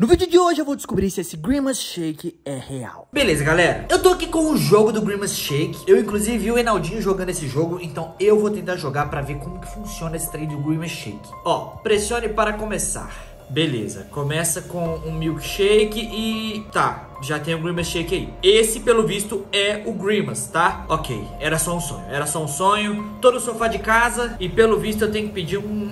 No vídeo de hoje eu vou descobrir se esse Grimace Shake é real. Beleza, galera. Eu tô aqui com o jogo do Grimace Shake. Eu, inclusive, vi o Reinaldinho jogando esse jogo, então eu vou tentar jogar pra ver como que funciona esse trem do Grimace Shake. Ó, pressione para começar. Beleza, começa com um milkshake e... tá, já tem o Grimace Shake aí. Esse, pelo visto, é o Grimace, tá? Ok, era só um sonho, era só um sonho. Tô no sofá de casa e, pelo visto, eu tenho que pedir um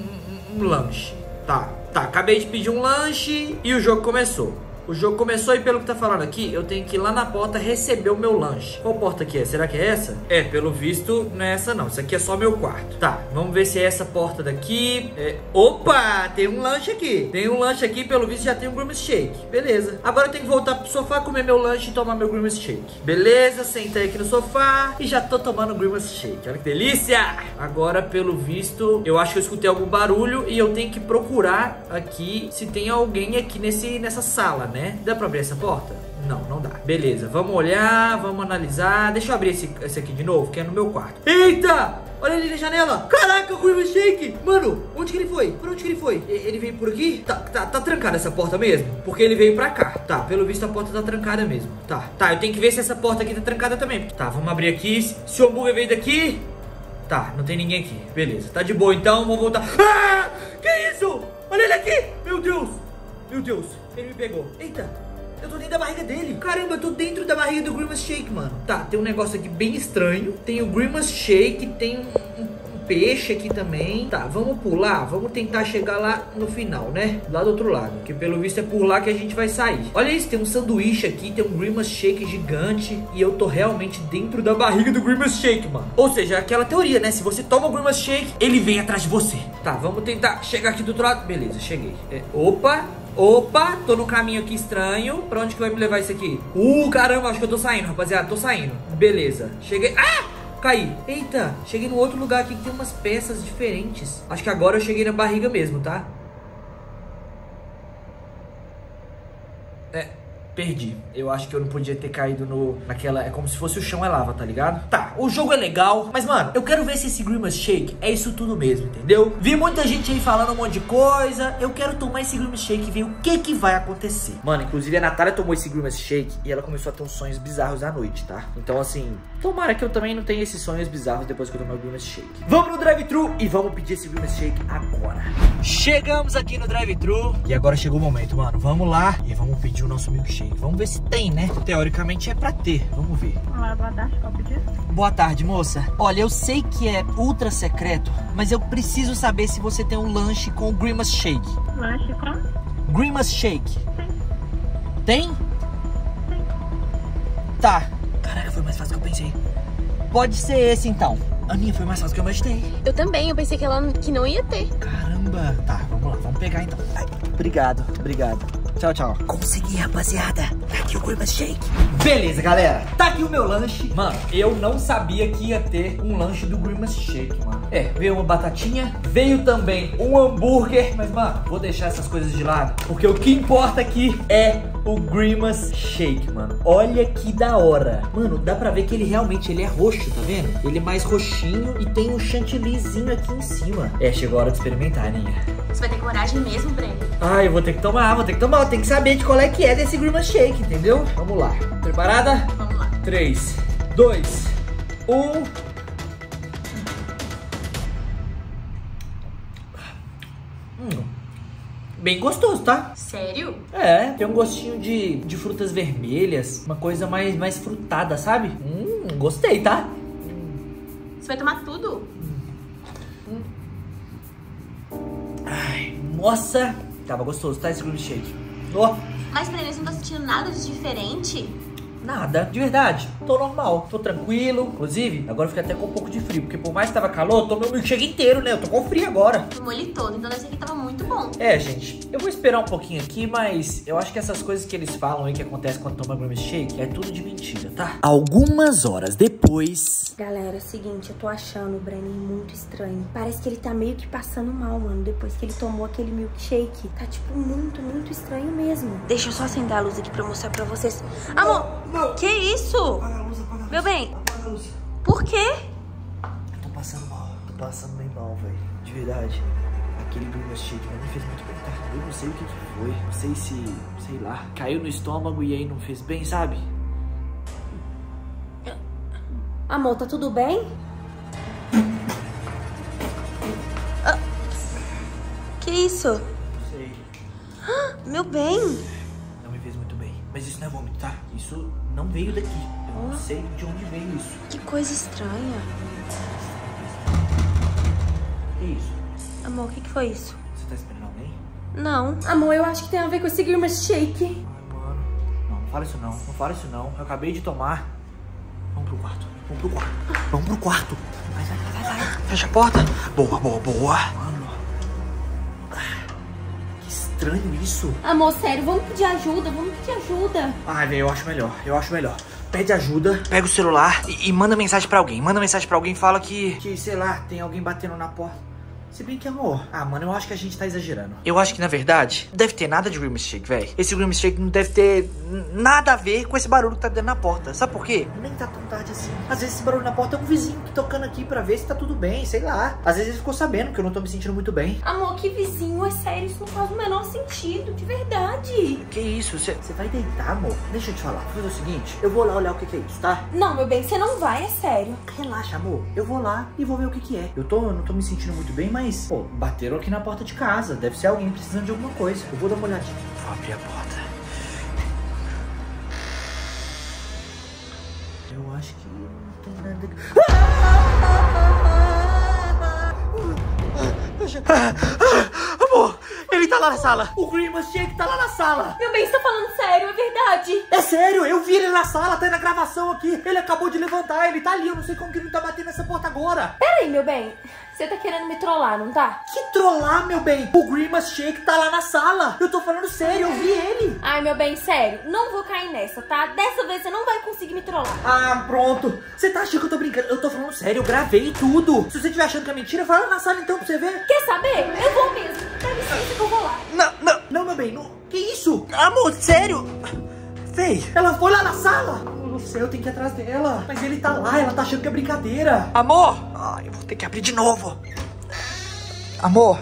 lanche. Tá. Tá, acabei de pedir um lanche e o jogo começou. O jogo começou e pelo que tá falando aqui, eu tenho que ir lá na porta receber o meu lanche. Qual porta que é? Será que é essa? É, pelo visto, não é essa não. Isso aqui é só meu quarto. Tá, vamos ver se é essa porta daqui. É... opa, tem um lanche aqui. Tem um lanche aqui, pelo visto já tem um Grimace Shake. Beleza. Agora eu tenho que voltar pro sofá, comer meu lanche e tomar meu Grimace Shake. Beleza, sentei aqui no sofá e já tô tomando um Grimace Shake. Olha que delícia. Agora, pelo visto, eu acho que eu escutei algum barulho e eu tenho que procurar aqui se tem alguém aqui nessa sala, né? Dá pra abrir essa porta? Não, não dá. Beleza, vamos olhar, vamos analisar. Deixa eu abrir esse aqui de novo, que é no meu quarto. Eita! Olha ali na janela. Caraca, o Grimace Shake. Mano, onde que ele foi? Por onde que ele foi? Ele veio por aqui? Tá trancada essa porta mesmo? Porque ele veio pra cá. Tá, pelo visto a porta tá trancada mesmo. Tá, eu tenho que ver se essa porta aqui tá trancada também. Tá, vamos abrir aqui. Se o hambúrguer veio daqui... tá, não tem ninguém aqui. Beleza, tá de boa então, vamos voltar. Ah! Que isso? Olha ele aqui! Meu Deus! Meu Deus, ele me pegou. Eita, eu tô dentro da barriga dele. Caramba, eu tô dentro da barriga do Grimace Shake, mano. Tá, tem um negócio aqui bem estranho. Tem o Grimace Shake, tem um peixe aqui também. Tá, vamos pular, vamos tentar chegar lá no final, né? Lá do outro lado, que pelo visto é por lá que a gente vai sair. Olha isso, tem um sanduíche aqui, tem um Grimace Shake gigante. E eu tô realmente dentro da barriga do Grimace Shake, mano. Ou seja, aquela teoria, né? Se você toma o Grimace Shake, ele vem atrás de você. Tá, vamos tentar chegar aqui do outro lado. Beleza, cheguei. Opa! Opa, tô no caminho aqui estranho. Pra onde que vai me levar isso aqui? Caramba, acho que eu tô saindo, rapaziada, tô saindo. Beleza, cheguei... ah, caí. Eita, cheguei num outro lugar aqui que tem umas peças diferentes. Acho que agora eu cheguei na barriga mesmo, tá? É... perdi. Eu acho que eu não podia ter caído naquela... é como se fosse o chão é lava, tá ligado? Tá, o jogo é legal, mas, mano, eu quero ver se esse Grimace Shake é isso tudo mesmo, entendeu? Vi muita gente aí falando um monte de coisa. Eu quero tomar esse Grimace Shake e ver o que vai acontecer. Mano, inclusive a Natália tomou esse Grimace Shake e ela começou a ter uns sonhos bizarros à noite, tá? Então, assim, tomara que eu também não tenha esses sonhos bizarros depois que eu tomar o Grimace Shake. Vamos no drive-thru e vamos pedir esse Grimace Shake agora. Chegamos aqui no drive-thru e agora chegou o momento, mano. Vamos lá e vamos pedir o nosso milkshake. Vamos ver se tem, né? Teoricamente é pra ter. Vamos ver. Olá, boa tarde, qual pedir? Boa tarde, moça. Olha, eu sei que é ultra secreto, mas eu preciso saber se você tem um lanche com o Grimace Shake. Lanche com? Grimace Shake. Sim. Tem? Sim. Tá. Caraca, foi mais fácil do que eu pensei. Pode ser esse, então. A minha foi mais fácil do que eu imaginei. Eu também, eu pensei que ela não ia ter. Caramba. Tá, vamos lá, vamos pegar, então. Ai, obrigado, obrigado. Tchau, tchau. Consegui, rapaziada. Tá aqui o Grimace Shake. Beleza, galera. Tá aqui o meu lanche. Mano, eu não sabia que ia ter um lanche do Grimace Shake, mano. É, veio uma batatinha. Veio também um hambúrguer. Mas, mano, vou deixar essas coisas de lado. Porque o que importa aqui é o Grimace Shake, mano. Olha que da hora. Mano, dá pra ver que ele realmente ele é roxo, tá vendo? Ele é mais roxinho e tem um chantillyzinho aqui em cima. É, chegou a hora de experimentar, Aninha. Você vai ter coragem mesmo, Brenner? Ah, eu vou ter que tomar, vou ter que tomar. Tem que saber de qual é que é desse Grimace Shake, entendeu? Vamos lá. Preparada? Vamos lá. 3, 2, 1. Bem gostoso, tá? Sério? É, tem um gostinho de frutas vermelhas. Uma coisa mais frutada, sabe? Gostei, tá? Você vai tomar tudo? Ai, nossa! Tava gostoso, tá? Esse Grimace Shake. Oh. Mas, Brenner, você não tá sentindo nada de diferente? Nada, de verdade. Tô normal, tô tranquilo. Inclusive, agora eu fiquei até com um pouco de frio, porque por mais que tava calor, eu tomei o milkshake inteiro, né? Eu tô com frio agora. Tomou ele todo, então deve ser que tava muito bom. É, gente, eu vou esperar um pouquinho aqui, mas eu acho que essas coisas que eles falam aí que acontece quando toma Grimace Shake é tudo de mentira, tá? Algumas horas depois... galera, é o seguinte, eu tô achando o Brenner muito estranho. Parece que ele tá meio que passando mal, mano, depois que ele tomou aquele milkshake. Tá, tipo, muito estranho mesmo. Deixa eu só acender a luz aqui pra eu mostrar pra vocês. Amor! Não. Que isso? Apaga a luz, apaga a luz. Meu bem, apaga a luz. Por quê? Eu tô passando mal. Tô passando bem mal, velho. De verdade. Aquele Grimace Shake, mas me fez muito bem, tá? Eu não sei o que foi. Não sei se sei lá, caiu no estômago e aí não fez bem, sabe? Amor, tá tudo bem? Ah, que isso? Não sei. Ah, meu bem! Não me fez muito bem, mas isso não é vômito, tá? Isso não veio daqui. Eu não sei de onde veio isso. Que coisa estranha. Que isso? Amor, o que foi isso? Você tá esperando alguém? Não. Amor, eu acho que tem a ver com esse Grimace Shake. Ai, mano. Não, não fala isso não. Não fala isso não. Eu acabei de tomar. Vamos pro quarto. Vamos pro quarto. Vamos pro quarto. Vai, vai, vai, vai. Fecha a porta. Boa, boa, boa. Mano. Que estranho isso. Amor, sério. Vamos pedir ajuda. Vamos pedir ajuda. Ai, velho. Eu acho melhor. Eu acho melhor. Pede ajuda, pega o celular e manda mensagem pra alguém. Manda mensagem pra alguém e fala que... sei lá, tem alguém batendo na porta. Se bem que, amor... Ah, mano, eu acho que a gente tá exagerando. Eu acho que, na verdade, não deve ter nada de Grimace Shake, velho. Esse Grimace Shake não deve ter nada a ver com esse barulho que tá dando na porta. Sabe por quê? Nem tá tão tarde assim. Às vezes esse barulho na porta é um vizinho que tocando aqui pra ver se tá tudo bem, sei lá. Às vezes ele ficou sabendo que eu não tô me sentindo muito bem. Amor, que vizinho? É sério, isso não faz o menor sentido, de verdade. Que isso? Você vai deitar, amor? Deixa eu te falar. Vou fazer o seguinte, eu vou lá olhar o que é isso, tá? Não, meu bem, você não vai, é sério. Relaxa, amor. Eu vou lá e vou ver o que é. Eu não tô me sentindo muito bem, mas... pô, bateram aqui na porta de casa. Deve ser alguém precisando de alguma coisa. Eu vou dar uma olhadinha. Vou abrir a porta. Eu acho que não tem nada... Amor, ele tá lá na sala. O Grimace Shake tá lá na sala. Meu bem, você tá falando sério, é verdade. É sério, eu vi ele na sala, tá na gravação aqui. Ele acabou de levantar, ele tá ali. Eu não sei como que ele não tá batendo nessa porta agora. Pera aí, meu bem. Você tá querendo me trollar, não tá? Que trollar, meu bem? O Grimace Shake tá lá na sala. Eu tô falando sério, eu vi ele. Ai, meu bem, sério. Não vou cair nessa, tá? Dessa vez você não vai conseguir me trollar. Ah, pronto. Você tá achando que eu tô brincando? Eu tô falando sério, eu gravei tudo. Se você tiver achando que é mentira, fala na sala então pra você ver. Quer saber? Eu vou mesmo. Dá licença que eu vou lá. Não, não, não, meu bem. Não. Que isso? Amor, sério? Véi, ela foi lá na sala. Meu Deus do céu, eu tenho que ir atrás dela. Mas ele tá lá, ela tá achando que é brincadeira. Amor! Ah, eu vou ter que abrir de novo. Amor.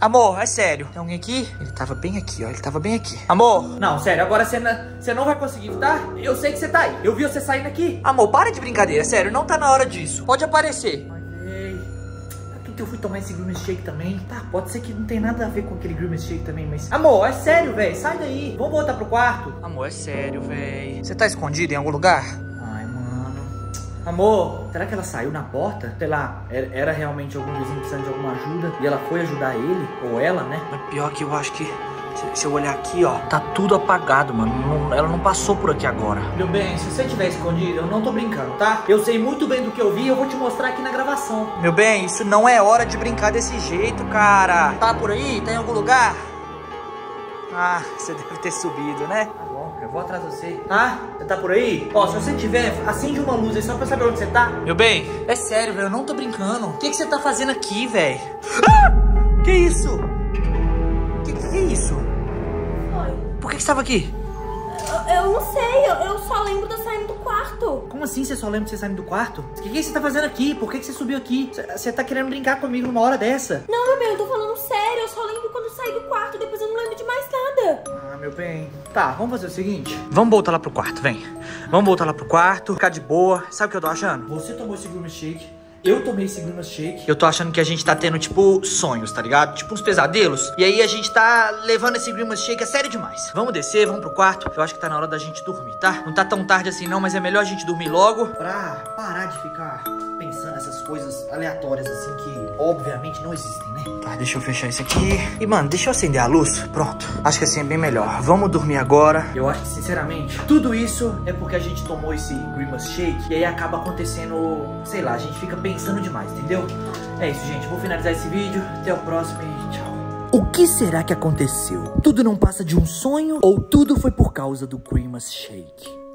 Amor, é sério. Tem alguém aqui? Ele tava bem aqui, ó. Ele tava bem aqui. Amor. Não, sério, agora você não vai conseguir, tá? Eu sei que você tá aí. Eu vi você saindo aqui. Amor, para de brincadeira, sério. Não tá na hora disso. Pode aparecer. Eu fui tomar esse Grimace Shake também. Tá, pode ser que não tem nada a ver com aquele Grimace Shake também, mas... Amor, é sério, velho. Sai daí. Vamos voltar pro quarto? Amor, é sério, velho. Você tá escondido em algum lugar? Ai, mano. Amor, será que ela saiu na porta? Sei lá, era realmente algum vizinho precisando de alguma ajuda e ela foi ajudar ele? Ou ela, né? Mas pior que eu acho que... Se eu olhar aqui, ó, tá tudo apagado, mano. Ela não passou por aqui agora. Meu bem, se você tiver escondido, eu não tô brincando, tá? Eu sei muito bem do que eu vi, eu vou te mostrar aqui na gravação. Meu bem, isso não é hora de brincar desse jeito, cara. Tá por aí? Tá em algum lugar? Ah, você deve ter subido, né? Tá bom, eu vou atrás de você. Ah, você tá por aí? Ó, se você tiver, acende uma luz aí só pra saber onde você tá. Meu bem, é sério, velho, eu não tô brincando. O que você tá fazendo aqui, velho? Ah! Que isso? Que isso? Oi. Por que você tava aqui? Eu não sei, eu só lembro de eu saindo do quarto. Como assim você só lembra de você saindo do quarto? O que você tá fazendo aqui? Por que você subiu aqui? Você tá querendo brincar comigo numa hora dessa? Não, meu bem, eu tô falando sério. Eu só lembro quando eu saí do quarto, depois eu não lembro de mais nada. Ah, meu bem. Tá, vamos fazer o seguinte. Vamos voltar lá pro quarto, vem. Vamos voltar lá pro quarto, ficar de boa. Sabe o que eu tô achando? Você tomou esse Grimace Shake. Eu tomei esse Grimace Shake. Eu tô achando que a gente tá tendo, tipo, sonhos, tá ligado? Tipo uns pesadelos. E aí a gente tá levando esse Grimace Shake a sério demais. Vamos descer, vamos pro quarto. Eu acho que tá na hora da gente dormir, tá? Não tá tão tarde assim não, mas é melhor a gente dormir logo. Pra parar de ficar pensando nessas coisas aleatórias assim que obviamente não existem, né? Tá, deixa eu fechar isso aqui. E, mano, deixa eu acender a luz. Pronto. Acho que assim é bem melhor. Vamos dormir agora. Eu acho que, sinceramente, tudo isso é porque a gente tomou esse Grimace Shake e aí acaba acontecendo, sei lá, a gente fica pensando demais, entendeu? É isso, gente. Vou finalizar esse vídeo. Até o próximo e tchau. O que será que aconteceu? Tudo não passa de um sonho ou tudo foi por causa do Grimace Shake?